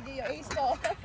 get your A star.